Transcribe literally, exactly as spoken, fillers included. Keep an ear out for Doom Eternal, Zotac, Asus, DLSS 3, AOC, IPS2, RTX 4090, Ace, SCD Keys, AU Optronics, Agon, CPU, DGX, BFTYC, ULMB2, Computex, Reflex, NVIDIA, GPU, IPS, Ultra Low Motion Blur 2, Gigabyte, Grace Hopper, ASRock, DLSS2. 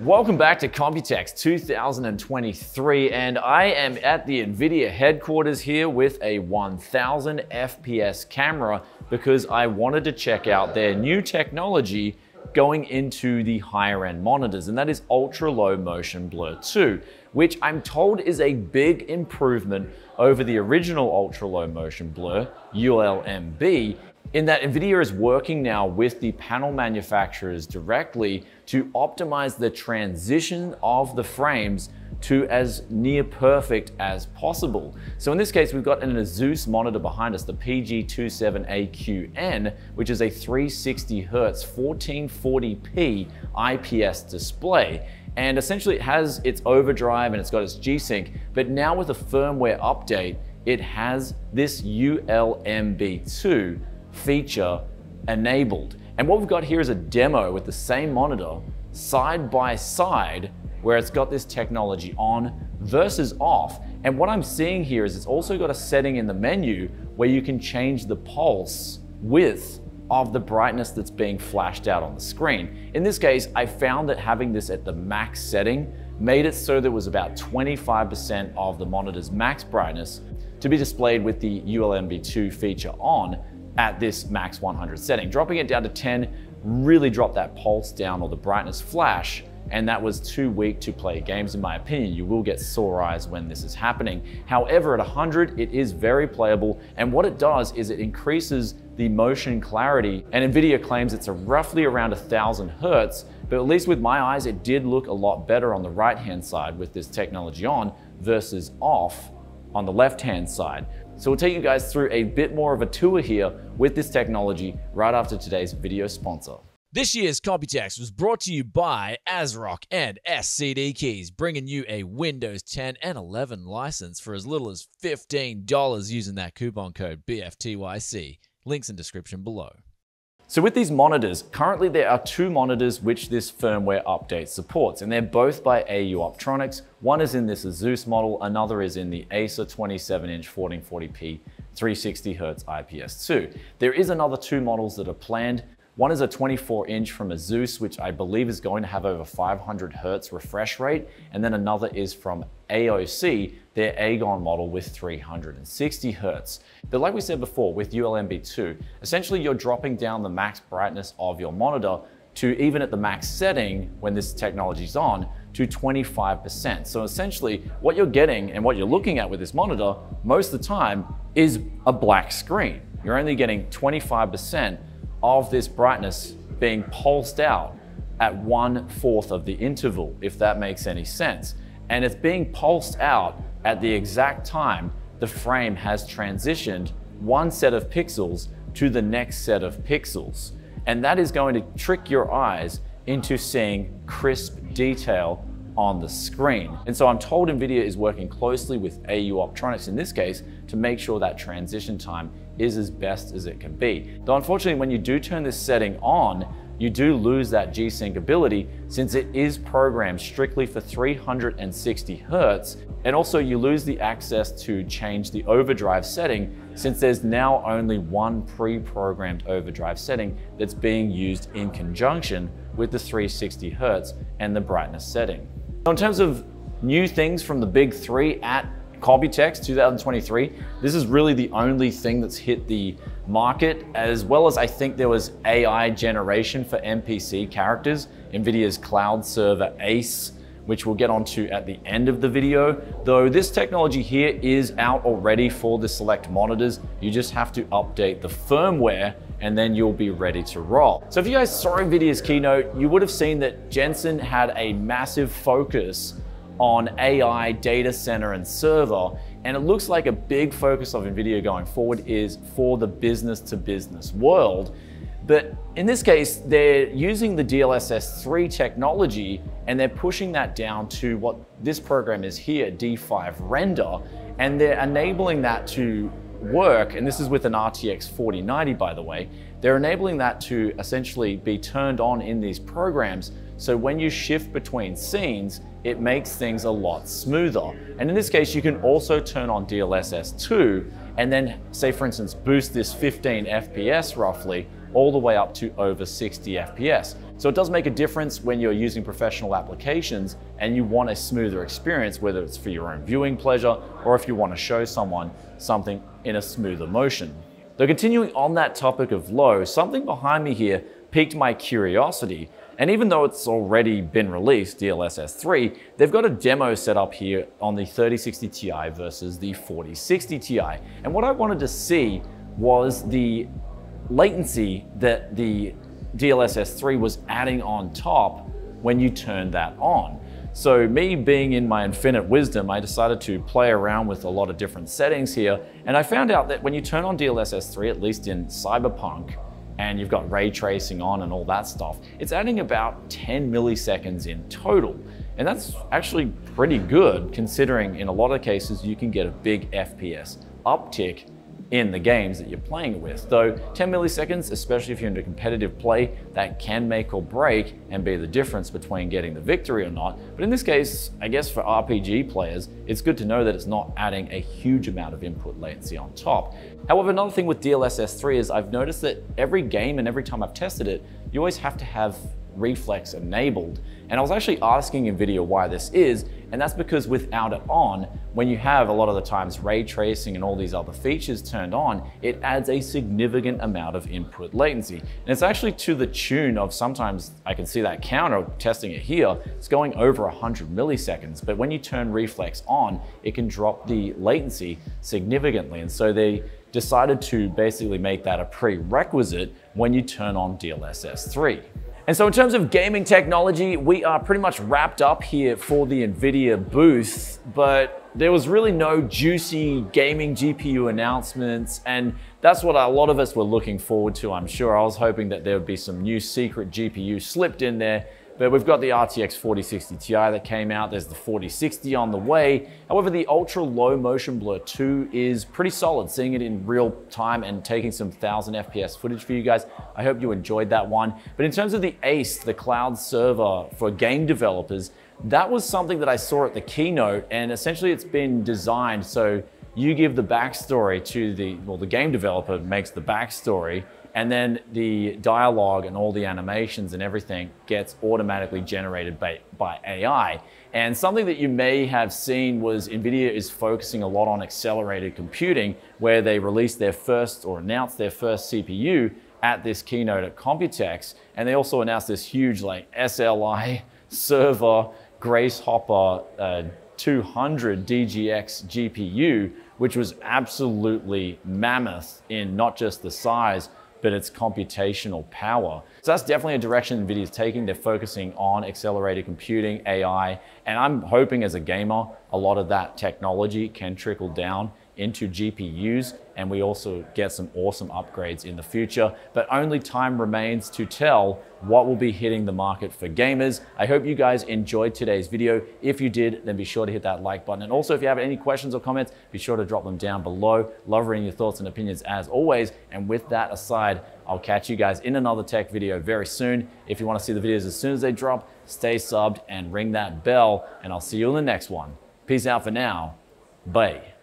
Welcome back to Computex two thousand twenty-three, and I am at the NVIDIA headquarters here with a one thousand F P S camera because I wanted to check out their new technology going into the higher end monitors, and that is Ultra Low Motion Blur two, which I'm told is a big improvement over the original Ultra Low Motion Blur, U L M B, in that NVIDIA is working now with the panel manufacturers directly to optimize the transition of the frames to as near perfect as possible. So in this case, we've got an Asus monitor behind us, the P G twenty-seven A Q N, which is a three hundred sixty hertz fourteen forty p I P S display. And essentially it has its overdrive and it's got its G-Sync, but now with a firmware update, it has this U L M B two feature enabled. And what we've got here is a demo with the same monitor side by side where it's got this technology on versus off. And what I'm seeing here is it's also got a setting in the menu where you can change the pulse width of the brightness that's being flashed out on the screen. In this case, I found that having this at the max setting made it so that it was about twenty-five percent of the monitor's max brightness to be displayed with the U L M B two feature on at this max one hundred setting. Dropping it down to ten really dropped that pulse down or the brightness flash, and that was too weak to play games in my opinion. You will get sore eyes when this is happening. However, at one hundred, it is very playable, and what it does is it increases the motion clarity, and NVIDIA claims it's a roughly around one thousand hertz, but at least with my eyes, it did look a lot better on the right-hand side with this technology on versus off on the left-hand side. So we'll take you guys through a bit more of a tour here with this technology right after today's video sponsor. This year's Computex was brought to you by ASRock and S C D Keys, bringing you a Windows ten and eleven license for as little as fifteen dollars using that coupon code B F T Y C. Links in description below. So with these monitors, currently there are two monitors which this firmware update supports, and they're both by A U Optronics. One is in this Asus model, another is in the Acer twenty-seven inch fourteen forty p three hundred sixty hertz I P S two. There is another two models that are planned. One is a twenty-four inch from Asus, which I believe is going to have over five hundred hertz refresh rate. And then another is from A O C, their Agon model with three hundred sixty hertz. But like we said before with U L M B two, essentially you're dropping down the max brightness of your monitor to, even at the max setting when this technology's on, to twenty-five percent. So essentially what you're getting and what you're looking at with this monitor most of the time is a black screen. You're only getting twenty-five percent of this brightness being pulsed out at one fourth of the interval, if that makes any sense. And it's being pulsed out at the exact time the frame has transitioned one set of pixels to the next set of pixels. And that is going to trick your eyes into seeing crisp detail on the screen. And so I'm told NVIDIA is working closely with A U Optronics in this case to make sure that transition time is as best as it can be. Though unfortunately, when you do turn this setting on, you do lose that G-Sync ability since it is programmed strictly for three hundred sixty hertz. And also you lose the access to change the overdrive setting since there's now only one pre-programmed overdrive setting that's being used in conjunction with the three hundred sixty hertz and the brightness setting. So in terms of new things from the big three at Computex two thousand twenty-three, this is really the only thing that's hit the market, as well as I think there was A I generation for N P C characters, NVIDIA's cloud server Ace, which we'll get onto at the end of the video. Though this technology here is out already for the select monitors, you just have to update the firmware and then you'll be ready to roll. So if you guys saw NVIDIA's keynote, you would have seen that Jensen had a massive focus on A I, data center, and server. And it looks like a big focus of NVIDIA going forward is for the business to business world. But in this case, they're using the D L S S three technology and they're pushing that down to what this program is here, D five Render, and they're enabling that to work. And this is with an R T X forty ninety, by the way. They're enabling that to essentially be turned on in these programs. So when you shift between scenes, it makes things a lot smoother. And in this case, you can also turn on D L S S two and then, say for instance, boost this fifteen F P S roughly all the way up to over sixty F P S. So it does make a difference when you're using professional applications and you want a smoother experience, whether it's for your own viewing pleasure or if you want to show someone something in a smoother motion. Though continuing on that topic of low, something behind me here piqued my curiosity. And even though it's already been released, D L S S three, they've got a demo set up here on the thirty sixty Ti versus the forty sixty Ti. And what I wanted to see was the latency that the D L S S three was adding on top when you turn that on. So me being in my infinite wisdom, I decided to play around with a lot of different settings here. And I found out that when you turn on D L S S three, at least in Cyberpunk, and you've got ray tracing on and all that stuff, it's adding about ten milliseconds in total. And that's actually pretty good considering in a lot of cases you can get a big F P S uptick in the games that you're playing with. Though ten milliseconds, especially if you're into competitive play, that can make or break and be the difference between getting the victory or not. But in this case, I guess for R P G players, it's good to know that it's not adding a huge amount of input latency on top. However, another thing with D L S S three is I've noticed that every game and every time I've tested it, you always have to have Reflex enabled. And I was actually asking NVIDIA why this is, and that's because without it on, when you have a lot of the times ray tracing and all these other features turned on, it adds a significant amount of input latency. And it's actually to the tune of, sometimes I can see that counter testing it here, it's going over one hundred milliseconds. But when you turn Reflex on, it can drop the latency significantly. And so they decided to basically make that a prerequisite when you turn on D L S S three. And so in terms of gaming technology, we are pretty much wrapped up here for the NVIDIA booth, but there was really no juicy gaming G P U announcements. And that's what a lot of us were looking forward to, I'm sure. I was hoping that there would be some new secret G P U slipped in there, but we've got the R T X forty sixty Ti that came out. There's the forty sixty on the way. However, the Ultra Low Motion Blur two is pretty solid, seeing it in real time and taking some one thousand F P S footage for you guys. I hope you enjoyed that one. But in terms of the Ace, the cloud server for game developers, that was something that I saw at the keynote, and essentially it's been designed so you give the backstory to the, well, the game developer makes the backstory, and then the dialogue and all the animations and everything gets automatically generated by, by A I. And something that you may have seen was NVIDIA is focusing a lot on accelerated computing, where they released their first or announced their first C P U at this keynote at Computex. And they also announced this huge like S L I server, Grace Hopper uh, two hundred D G X G P U, which was absolutely mammoth in not just the size, but it's computational power. So that's definitely a direction NVIDIA is taking. They're focusing on accelerated computing, A I, and I'm hoping as a gamer, a lot of that technology can trickle down into G P Us, and we also get some awesome upgrades in the future. But only time remains to tell what will be hitting the market for gamers. I hope you guys enjoyed today's video. If you did, then be sure to hit that like button. And also, if you have any questions or comments, be sure to drop them down below. Love reading your thoughts and opinions as always. And with that aside, I'll catch you guys in another tech video very soon. If you want to see the videos as soon as they drop, stay subbed and ring that bell, and I'll see you in the next one. Peace out for now. Bye.